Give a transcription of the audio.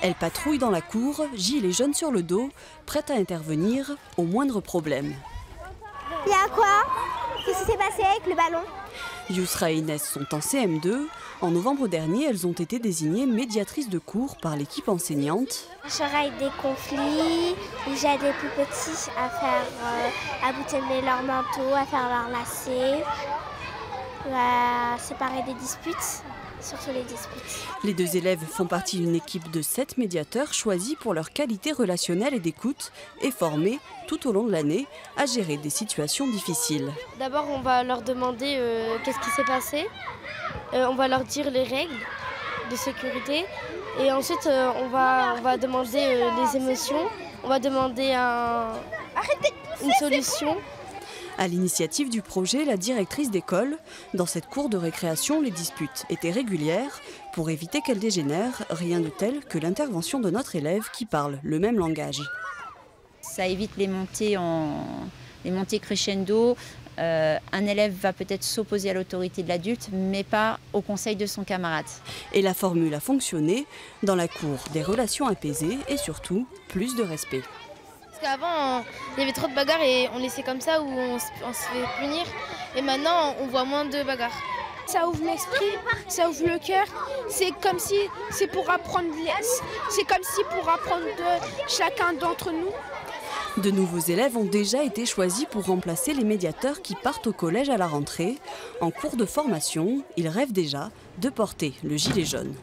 Elle patrouille dans la cour, gilet jaune sur le dos, prête à intervenir au moindre problème. Il y a quoi? Qu'est-ce qui s'est passé avec le ballon? Yousra et Inès sont en CM2. En novembre dernier, elles ont été désignées médiatrices de cours par l'équipe enseignante. Je règle des conflits, j'aide les plus petits à faire boutonner leur manteau, à faire leur lacet, à séparer des disputes. Surtout les disputes. Les deux élèves font partie d'une équipe de 7 médiateurs choisis pour leur qualité relationnelle et d'écoute et formés tout au long de l'année à gérer des situations difficiles. D'abord, on va leur demander qu'est-ce qui s'est passé. On va leur dire les règles de sécurité. Et ensuite, on va demander les émotions. On va demander une solution. À l'initiative du projet, la directrice d'école, dans cette cour de récréation, les disputes étaient régulières. Pour éviter qu'elles dégénèrent, rien de tel que l'intervention de notre élève qui parle le même langage. Ça évite les montées crescendo. Un élève va peut-être s'opposer à l'autorité de l'adulte, mais pas au conseil de son camarade. Et la formule a fonctionné. Dans la cour, des relations apaisées et surtout plus de respect. Parce qu'avant, il y avait trop de bagarres et on laissait comme ça où on se fait punir. Et maintenant, on voit moins de bagarres. Ça ouvre l'esprit, ça ouvre le cœur. C'est comme si c'est pour apprendre de chacun d'entre nous. De nouveaux élèves ont déjà été choisis pour remplacer les médiateurs qui partent au collège à la rentrée. En cours de formation, ils rêvent déjà de porter le gilet jaune.